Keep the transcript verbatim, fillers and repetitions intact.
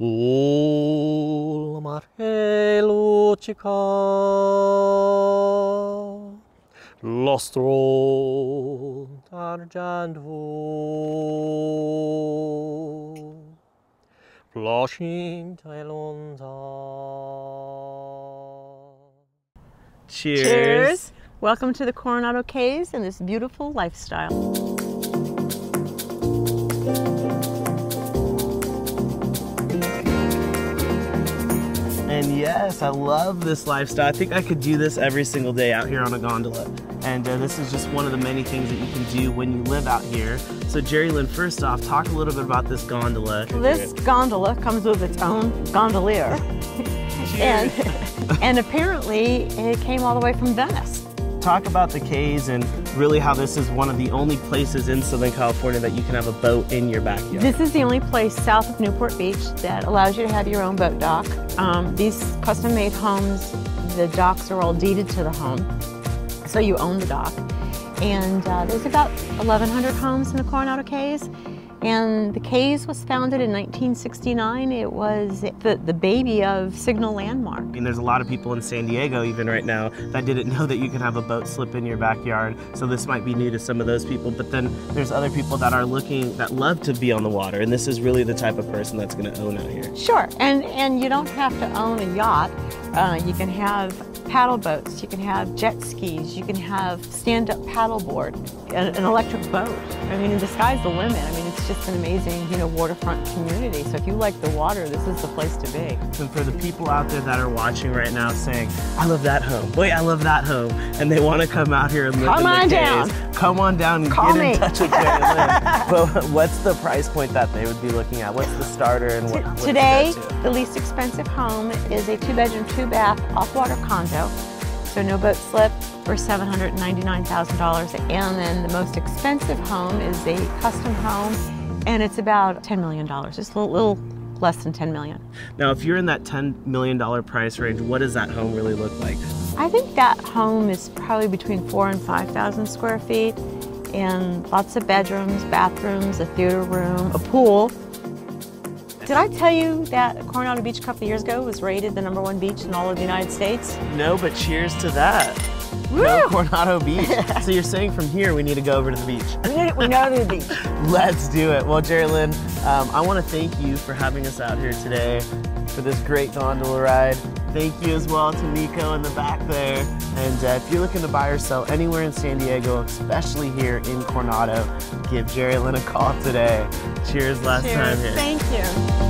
sul mare luccica, lo strond argento, blushing talonza. Cheers. Cheers! Welcome to the Coronado Cays and this beautiful lifestyle. And yes, I love this lifestyle. I think I could do this every single day out here on a gondola. And uh, this is just one of the many things that you can do when you live out here. So Jerilyn, first off, talk a little bit about this gondola. This gondola comes with its own gondolier. and, and apparently it came all the way from Venice. Talk about the Cays and really how this is one of the only places in Southern California that you can have a boat in your backyard. This is the only place south of Newport Beach that allows you to have your own boat dock. Um, these custom-made homes, the docks are all deeded to the home, so you own the dock. And uh, there's about eleven hundred homes in the Coronado Cays. And the Cays was founded in nineteen sixty-nine. It was the, the baby of Signal Landmark. I mean, there's a lot of people in San Diego even right now that didn't know that you can have a boat slip in your backyard. So this might be new to some of those people. But then there's other people that are looking, that love to be on the water. And this is really the type of person that's going to own out here. Sure. And, and you don't have to own a yacht. Uh, you can have paddle boats. You can have jet skis. You can have stand-up paddleboard, an, an electric boat. I mean, the sky's the limit. I mean, it's just an amazing, you know, waterfront community. So if you like the water, this is the place to be. And for the people out there that are watching right now saying, I love that home, boy, I love that home, and they want to come out here and live come in on the down. Cays, come on down and Call get me. in touch with Jerilyn. But what's the price point that they would be looking at? What's the starter and what, what Today, to to? the least expensive home is a two-bedroom, two-bath, off-water condo. So no boat slip for seven hundred ninety-nine thousand dollars. And then the most expensive home is a custom home, and it's about ten million dollars. It's a little, little less than ten million dollars. Now, if you're in that ten million dollars price range, what does that home really look like? I think that home is probably between four and five thousand square feet, and lots of bedrooms, bathrooms, a theater room, a pool. Did I tell you that Coronado Beach a couple of years ago was rated the number one beach in all of the United States? No, but cheers to that. Woo! No Coronado Beach. So you're saying from here we need to go over to the beach. We need to go to the beach. Let's do it. Well, Jerilyn, um, I want to thank you for having us out here today for this great gondola ride. Thank you as well to Nico in the back there. And uh, if you're looking to buy or sell anywhere in San Diego, especially here in Coronado, give Jerilyn a call today. Cheers last Cheers. time here. Thank you.